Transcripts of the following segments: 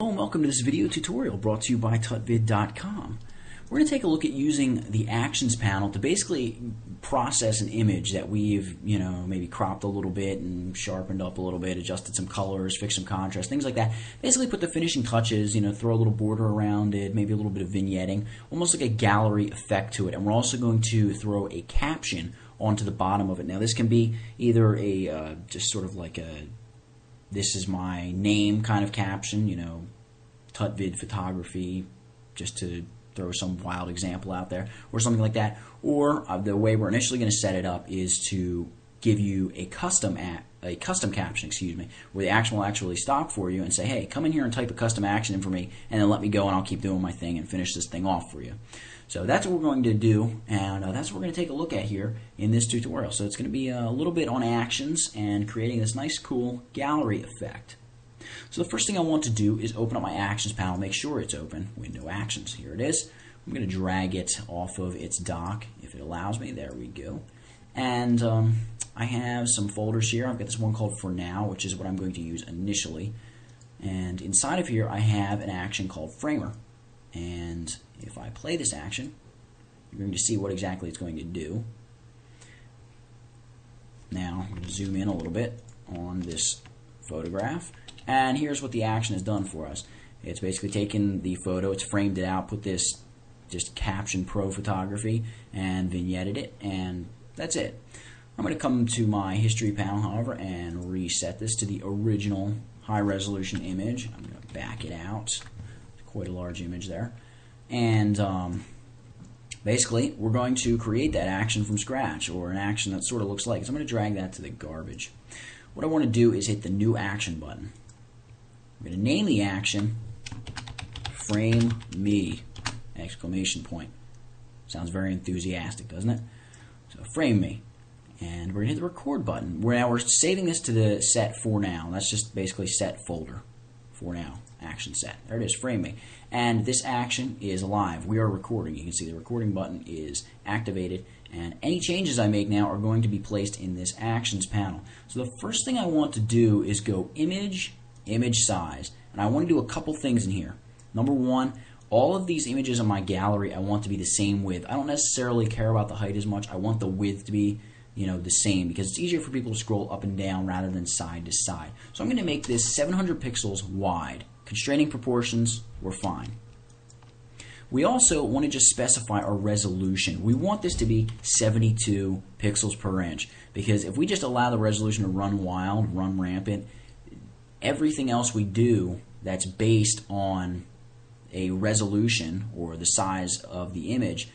Hello and welcome to this video tutorial brought to you by tutvid.com. We're going to take a look at using the Actions panel to basically process an image that we've, maybe cropped a little bit and sharpened up a little bit, adjusted some colors, fixed some contrast, things like that. Basically put the finishing touches, throw a little border around it, maybe a little bit of vignetting, almost like a gallery effect to it. And we're also going to throw a caption onto the bottom of it. Now this can be either a just sort of like a "this is my name" kind of caption, TutVid Photography, just to throw some wild example out there, or something like that. Or the way we're initially going to set it up is to give you a custom caption, where the action will actually stop for you and say, "Hey, come in here and type a custom action in for me, and then let me go, and I'll keep doing my thing and finish this thing off for you." So that's what we're going to do, and that's what we're going to take a look at here in this tutorial. So it's going to be a little bit on actions and creating this nice, cool gallery effect. So the first thing I want to do is open up my Actions panel, make sure it's open, Window Actions, here it is. I'm going to drag it off of its dock if it allows me, there we go. And I have some folders here. I've got this one called For Now, which is what I'm going to use initially. And inside of here I have an action called Framer. And if I play this action, you're going to see what exactly it's going to do. Now I'm going to zoom in a little bit on this photograph. And here's what the action has done for us. It's basically taken the photo, it's framed it out, put this just caption Pro Photography, and vignetted it, and that's it. I'm going to come to my history panel, however, and reset this to the original high resolution image. I'm going to back it out. It's quite a large image there. And basically, we're going to create that action from scratch, or an action that sort of looks like it. So I'm going to drag that to the garbage. What I want to do is hit the New Action button. I'm going to name the action Frame Me! Exclamation point. Sounds very enthusiastic, doesn't it? So frame me. And we're going to hit the record button. Now we're saving this to the set For Now. That's just basically set folder. For Now, action set. There it is, frame me. And this action is live. We are recording. You can see the recording button is activated, and any changes I make now are going to be placed in this actions panel. So the first thing I want to do is go image size, and I want to do a couple things in here. Number one, all of these images in my gallery I want to be the same width. I don't necessarily care about the height as much. I want the width to be the same, because it's easier for people to scroll up and down rather than side to side. So I'm going to make this 700 pixels wide. Constraining proportions, we're fine. We also want to just specify our resolution. We want this to be 72 pixels per inch, because if we just allow the resolution to run wild, run rampant, everything else we do that's based on a resolution or the size of the image,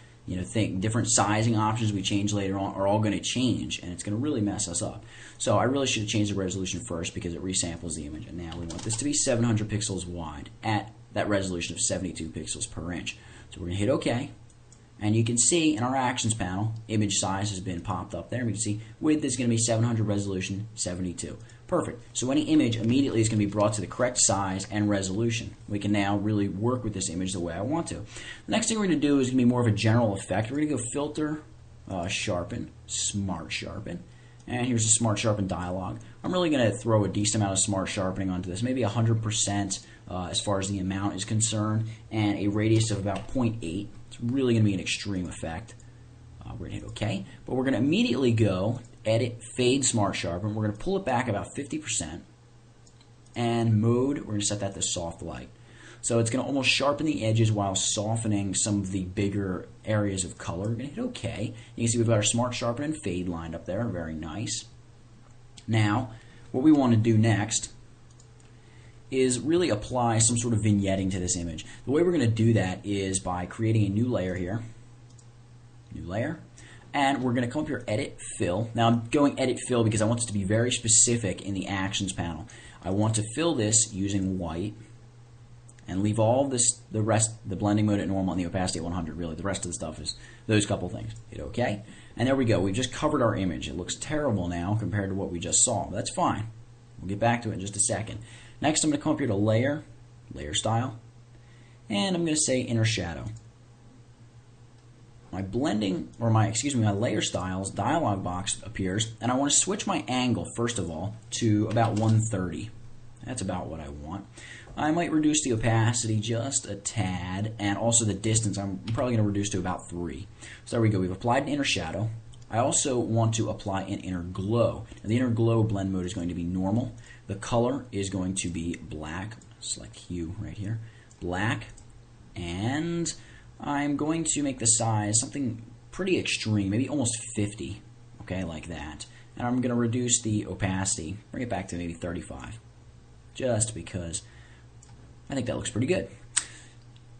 different sizing options we change later on are all going to change, and it's going to really mess us up. So I really should have changed the resolution first, because it resamples the image. And now we want this to be 700 pixels wide at that resolution of 72 pixels per inch. So we're going to hit OK, and you can see in our actions panel, image size has been popped up there, and we can see width is going to be 700, resolution 72. Perfect. So any image immediately is going to be brought to the correct size and resolution. We can now really work with this image the way I want to. The next thing we're going to do is going to be more of a general effect. We're going to go Filter, Sharpen, Smart Sharpen, and here's a Smart Sharpen dialog. I'm really going to throw a decent amount of smart sharpening onto this, maybe 100% as far as the amount is concerned, and a radius of about 0.8. It's really going to be an extreme effect. We're going to hit OK, but we're going to immediately go Edit, Fade, Smart Sharpen. We're going to pull it back about 50%, and Mode, we're going to set that to Soft Light. So it's going to almost sharpen the edges while softening some of the bigger areas of color. We're going to hit OK. You can see we've got our Smart Sharpen and Fade lined up there. Very nice. Now, what we want to do next is really apply some sort of vignetting to this image. The way we're going to do that is by creating a new layer here. New layer. And we're going to come up here, Edit, Fill. Now I'm going Edit, Fill because I want this to be very specific in the Actions panel. I want to fill this using white and leave all this, the rest, the blending mode at normal and the opacity at 100, really. The rest of the stuff is those couple things. Hit OK. And there we go. We've just covered our image. It looks terrible now compared to what we just saw. That's fine. We'll get back to it in just a second. Next, I'm going to come up here to Layer, Layer Style, and I'm going to say Inner Shadow. My blending, or my layer styles dialog box appears, and I want to switch my angle first of all to about 130. That's about what I want. I might reduce the opacity just a tad, and also the distance I'm probably going to reduce to about 3. So there we go, we've applied an inner shadow. I also want to apply an inner glow. Now, the inner glow blend mode is going to be normal. The color is going to be black, select hue right here, black, and I'm going to make the size something pretty extreme, maybe almost 50, okay, like that. And I'm going to reduce the opacity, bring it back to maybe 35, just because I think that looks pretty good.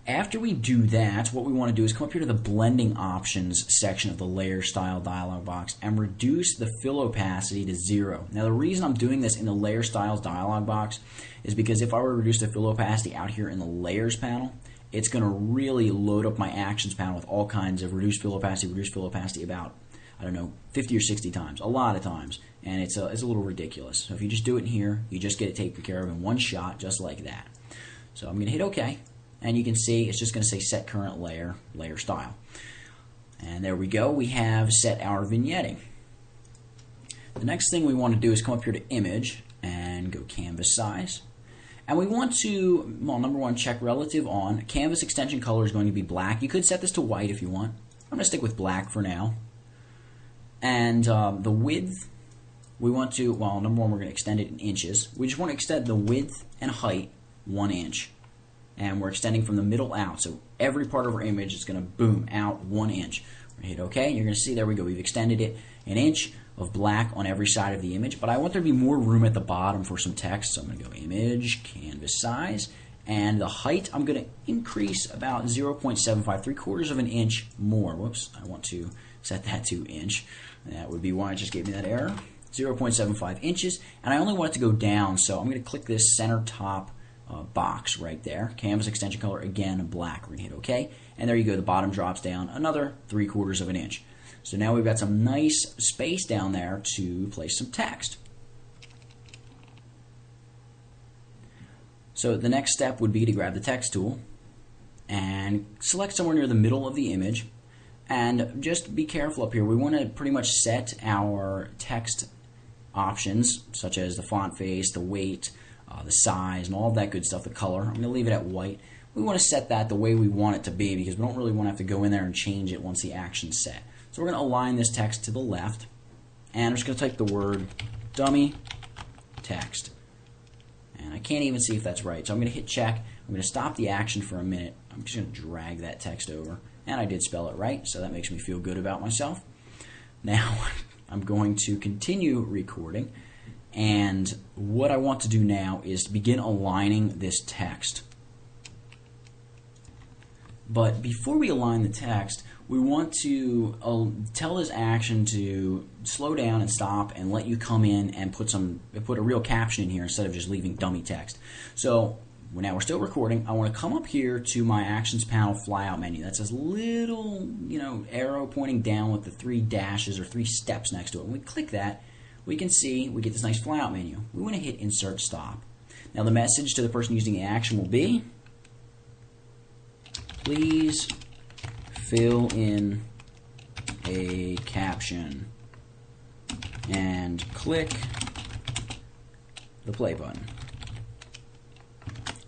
After we do that, what we want to do is come up here to the blending options section of the layer style dialog box and reduce the fill opacity to 0. Now the reason I'm doing this in the layer styles dialog box is because if I were to reduce the fill opacity out here in the layers panel, it's going to really load up my actions panel with all kinds of reduced fill opacity about, I don't know, 50 or 60 times, a lot of times, and it's a little ridiculous. So if you just do it in here, you just get it taken care of in one shot, just like that. So I'm going to hit OK. And you can see it's just going to say set current layer, layer style. And there we go. We have set our vignetting. The next thing we want to do is come up here to image and go canvas size. And we want to, well, number one, check relative on. Canvas extension color is going to be black. You could set this to white if you want. I'm going to stick with black for now. And the width, we want to, well, number one, we're going to extend it in inches. We just want to extend the width and height 1 inch. And we're extending from the middle out, so every part of our image is going to boom out 1 inch. We're going to hit OK, and you're going to see, there we go, we've extended it 1 inch of black on every side of the image, but I want there to be more room at the bottom for some text, so I'm going to go image, canvas size, and the height I'm going to increase about 0.75, 3/4 of an inch more. Whoops, I want to set that to inch. That would be why it just gave me that error. 0.75 inches, and I only want it to go down, so I'm going to click this center top box right there. Canvas extension color, again, black. We're going to hit OK. And there you go. The bottom drops down another 3/4 of an inch. So now we've got some nice space down there to place some text. So the next step would be to grab the text tool and select somewhere near the middle of the image. And just be careful up here. We want to pretty much set our text options, such as the font face, the weight, the size, and all that good stuff, the color. I'm going to leave it at white. We want to set that the way we want it to be because we don't really want to have to go in there and change it once the action's set. So we're going to align this text to the left, and I'm just going to type the word dummy text. And I can't even see if that's right, so I'm going to hit check. I'm going to stop the action for a minute. I'm just going to drag that text over, and I did spell it right, so that makes me feel good about myself. Now I'm going to continue recording. And what I want to do now is to begin aligning this text. But before we align the text, we want to tell this action to slow down and stop and let you come in and put a real caption in here instead of just leaving dummy text. So now we're still recording. I want to come up here to my actions panel flyout menu. That's this little, you know, arrow pointing down with the 3 dashes or 3 steps next to it. When we click that, we can see we get this nice flyout menu. We want to hit insert stop. Now the message to the person using the action will be, please fill in a caption, and click the play button.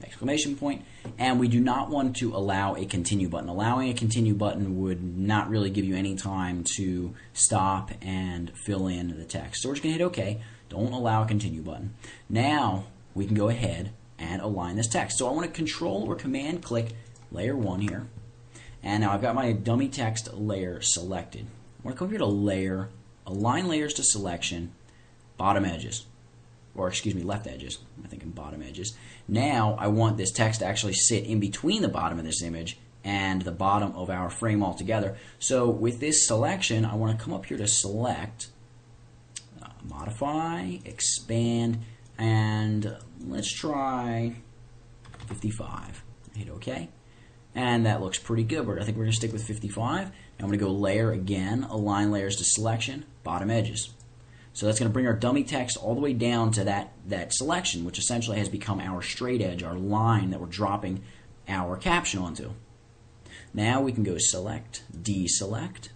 Exclamation point. And we do not want to allow a continue button. Allowing a continue button would not really give you any time to stop and fill in the text. So we're just going to hit OK. Don't allow a continue button. Now we can go ahead and align this text. So I want to control or command click layer 1 here. And now I've got my dummy text layer selected. I want to come here to layer, align layers to selection, bottom edges. Or excuse me, left edges. I'm thinking bottom edges. Now I want this text to actually sit in between the bottom of this image and the bottom of our frame altogether. So with this selection, I want to come up here to select, modify, expand, and let's try 55. Hit OK. And that looks pretty good. I think we're going to stick with 55. Now I'm going to go layer again, align layers to selection, bottom edges. So that's going to bring our dummy text all the way down to that selection, which essentially has become our straight edge, our line that we're dropping our caption onto. Now we can go select, deselect,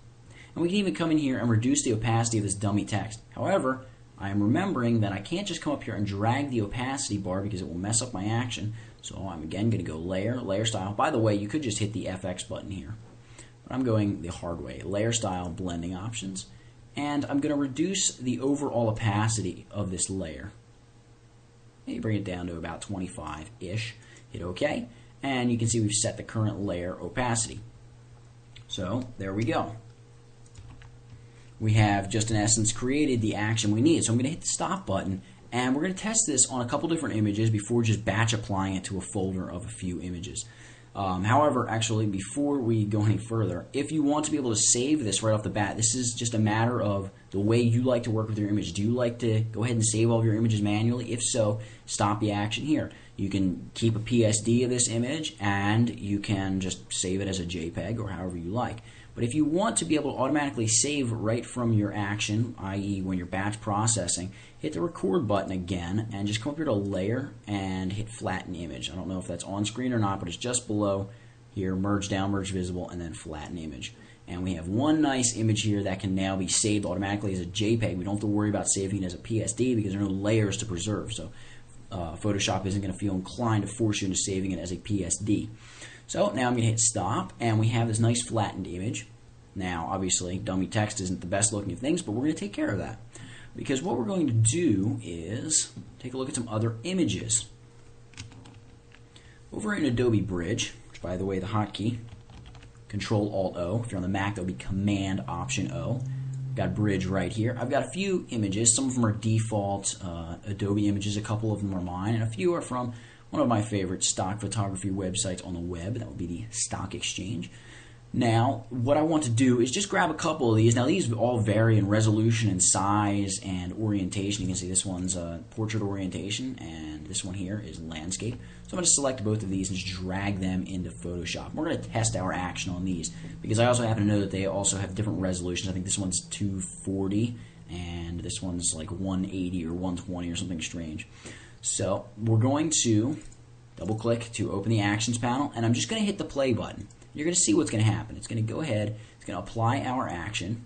and we can even come in here and reduce the opacity of this dummy text. However, I am remembering that I can't just come up here and drag the opacity bar because it will mess up my action. So I'm again going to go layer, layer style. By the way, you could just hit the FX button here, but I'm going the hard way. Layer style, blending options. And I'm going to reduce the overall opacity of this layer. Maybe bring it down to about 25-ish. Hit OK. And you can see we've set the current layer opacity. So there we go. We have just in essence created the action we need. So I'm going to hit the stop button, and we're going to test this on a couple different images before just batch applying it to a folder of a few images. However, actually, before we go any further, if you want to be able to save this right off the bat, this is just a matter of the way you like to work with your image. Do you like to go ahead and save all of your images manually? If so, stop the action here. You can keep a PSD of this image, and you can just save it as a JPEG or however you like. But if you want to be able to automatically save right from your action, i.e. when you're batch processing, hit the record button again and just come up here to layer and hit flatten image. I don't know if that's on screen or not, but it's just below here, merge down, merge visible, and then flatten image. And we have one nice image here that can now be saved automatically as a JPEG. We don't have to worry about saving it as a PSD because there are no layers to preserve. So Photoshop isn't going to feel inclined to force you into saving it as a PSD. So now I'm going to hit stop, and we have this nice flattened image. Now, obviously, dummy text isn't the best looking of things, but we're going to take care of that. Because what we're going to do is take a look at some other images. Over in Adobe Bridge, which, by the way, the hotkey, Control-Alt-O. If you're on the Mac, that'll be Command-Option-O. Got Bridge right here. I've got a few images. Some of them are default Adobe images. A couple of them are mine, and a few are from one of my favorite stock photography websites on the web. That would be the Stock Exchange. Now, what I want to do is just grab a couple of these. Now, these all vary in resolution and size and orientation. You can see this one's portrait orientation, and this one here is landscape. So I'm going to select both of these and just drag them into Photoshop. We're going to test our action on these because I also happen to know that they also have different resolutions. I think this one's 240, and this one's like 180 or 120 or something strange. So we're going to double-click to open the Actions panel, and I'm just going to hit the play button. You're going to see what's going to happen. It's going to go ahead. It's going to apply our action.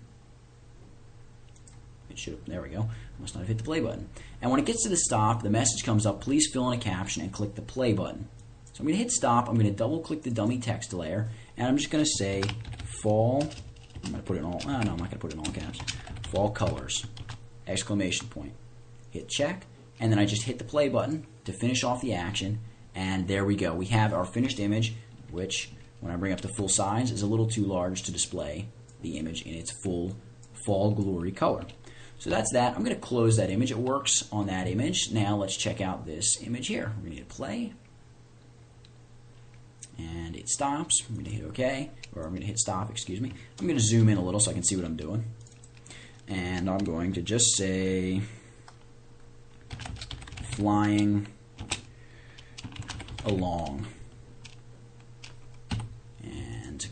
It should, there we go. Must not have hit the play button. And when it gets to the stop, the message comes up, please fill in a caption and click the play button. So I'm going to hit stop. I'm going to double-click the dummy text layer, and I'm just going to say fall. I'm going to put it in all. No, I'm not going to put it in all caps. Fall colors! Exclamation point. Hit check. And then I just hit the play button to finish off the action, and there we go. We have our finished image, which when I bring up the full size is a little too large to display the image in its full fall glory color. So that's that. I'm going to close that image. It works on that image. Now let's check out this image here. We're going to hit play, and it stops. I'm going to hit OK, or I'm going to hit stop, excuse me. I'm going to zoom in a little so I can see what I'm doing, and I'm going to just say flying along and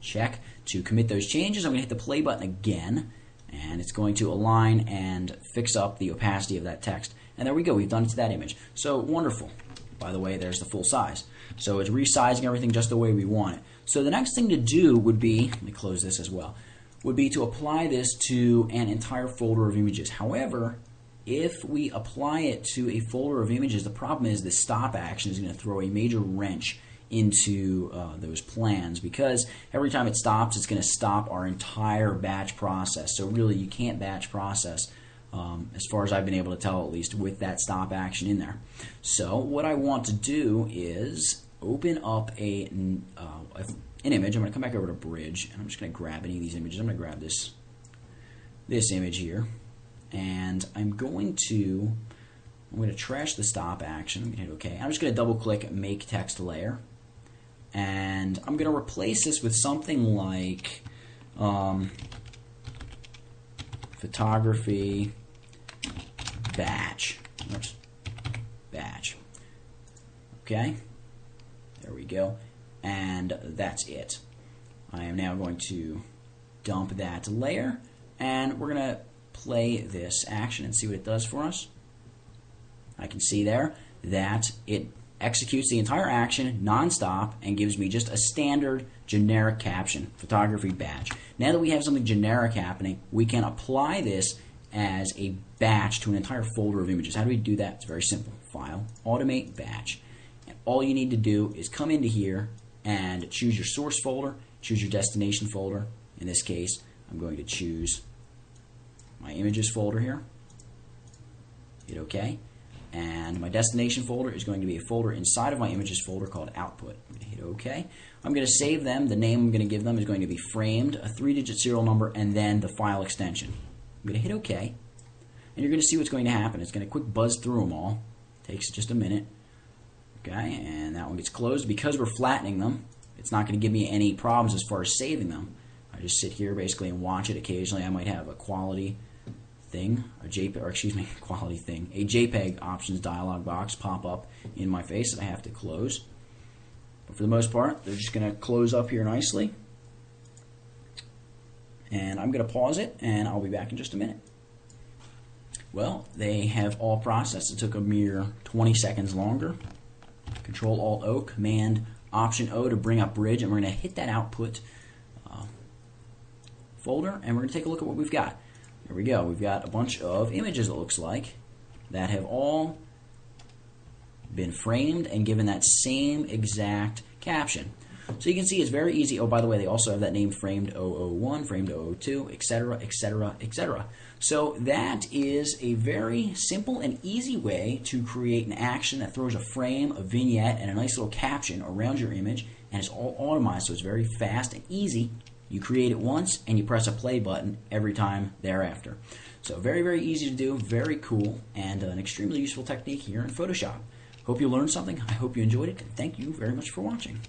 check to commit those changes. I'm going to hit the play button again, and it's going to align and fix up the opacity of that text. And there we go. We've done it to that image. So wonderful. By the way, there's the full size. So it's resizing everything just the way we want it. So the next thing to do would be, let me close this as well, would be to apply this to an entire folder of images. However, if we apply it to a folder of images, the problem is the stop action is going to throw a major wrench into those plans, because every time it stops, it's going to stop our entire batch process. So really, you can't batch process, as far as I've been able to tell at least, with that stop action in there. So what I want to do is open up an image. I'm going to come back over to Bridge, and I'm just going to grab any of these images. I'm going to grab this image here. And I'm going to trash the stop action. I'm going to hit OK. I'm just going to double-click Make Text Layer, and I'm going to replace this with something like photography batch. Oops. Batch. Okay. There we go. And that's it. I am now going to dump that layer, and we're going to play this action and see what it does for us. I can see there that it executes the entire action nonstop and gives me just a standard generic caption, photography batch. Now that we have something generic happening, we can apply this as a batch to an entire folder of images. How do we do that? It's very simple. File, automate, batch. And all you need to do is come into here and choose your source folder, choose your destination folder. In this case, I'm going to choose my images folder here. Hit OK. And my destination folder is going to be a folder inside of my images folder called output. I'm going to hit OK. I'm going to save them. The name I'm going to give them is going to be framed, a 3-digit serial number, and then the file extension. I'm going to hit OK. And you're going to see what's going to happen. It's going to quick buzz through them all. Takes just a minute. Okay, and that one gets closed. Because we're flattening them, it's not going to give me any problems as far as saving them. I just sit here basically and watch it. Occasionally I might have a quality thing, a JPEG, or excuse me, quality thing, a JPEG options dialog box pop up in my face that I have to close. But for the most part, they're just going to close up here nicely. And I'm going to pause it, and I'll be back in just a minute. Well, they have all processed. It took a mere 20 seconds longer. Control Alt O, Command Option O to bring up Bridge, and we're going to hit that output folder, and we're going to take a look at what we've got. Here we go. We've got a bunch of images, it looks like, that have all been framed and given that same exact caption. So you can see it's very easy. Oh, by the way, they also have that name framed 001, framed 002, etc., etc., etc. So that is a very simple and easy way to create an action that throws a frame, a vignette, and a nice little caption around your image, and it's all automized, so it's very fast and easy. You create it once, and you press a play button every time thereafter. So very, very easy to do, very cool, and an extremely useful technique here in Photoshop. Hope you learned something. I hope you enjoyed it, and thank you very much for watching.